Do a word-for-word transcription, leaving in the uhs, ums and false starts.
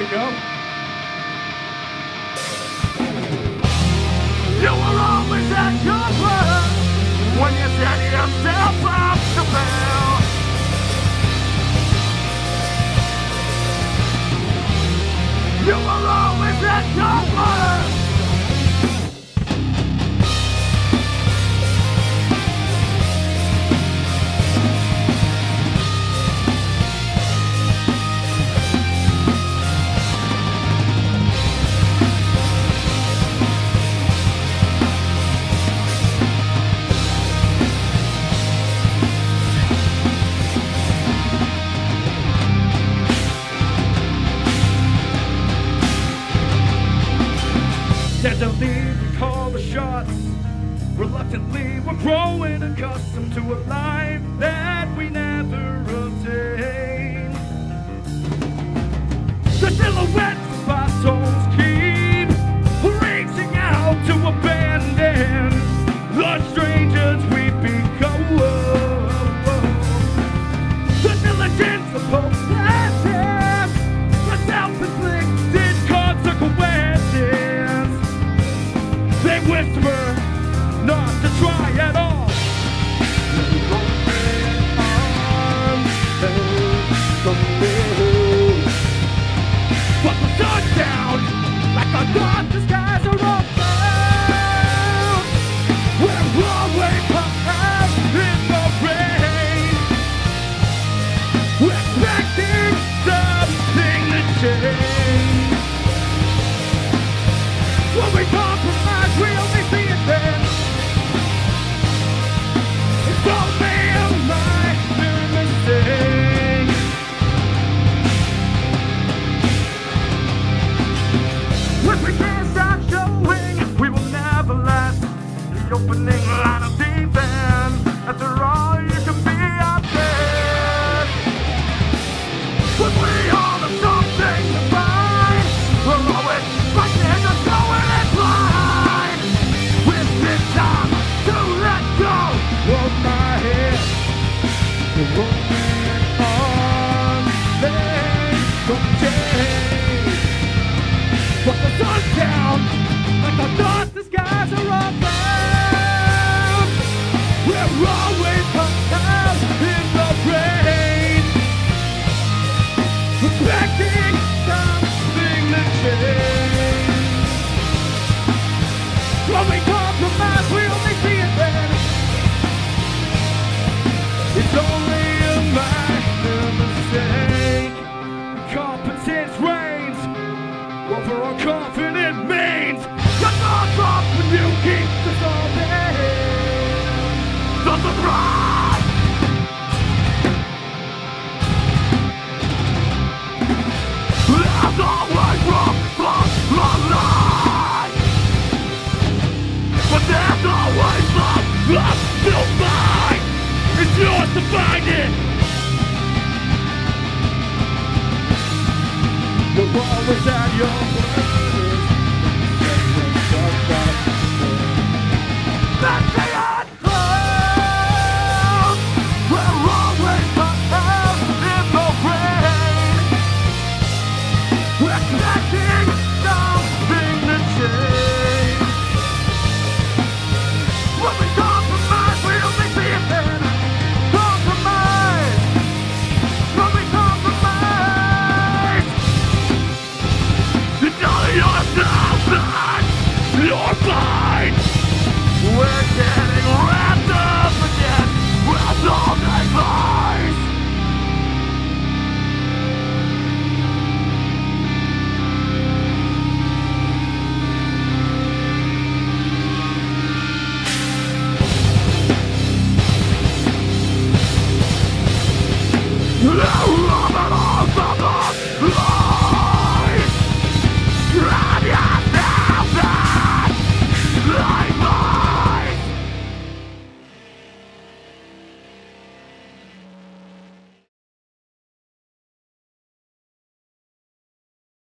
we go. You were always at your place when you set yourself up to fail. You were always at your place. Tenderly we call the shots, reluctantly we're growing accustomed to a life that we never obtained. The silhouettes of our souls keep reaching out to abandon the strangers we become. The diligence of obsession, the self-inflicted consequences. They whisper not to try at all. But the sun down like a god, the skies are above. We're always behind in the rain. We're expecting something to change. When we compromise, we only see it then. It's only a minor mistake. When we can't stop showing, we will never let the opening line of defense. After all, you can be our best. When we all have something to find, we're always right there just going and blind. The road on, there's no change. But the sun's down, like the dust, the skies are above. We're always behind in the rain, expecting something to change. When we compromise, we only see it then. It's only a minor mistake. Competence reigns over our confident means. The thoughts of the new keeps us all there. The surprise! That's always wrong, wrong, wrong line. But there's always love left to find. It's yours to find it. The wall is at your place. That's the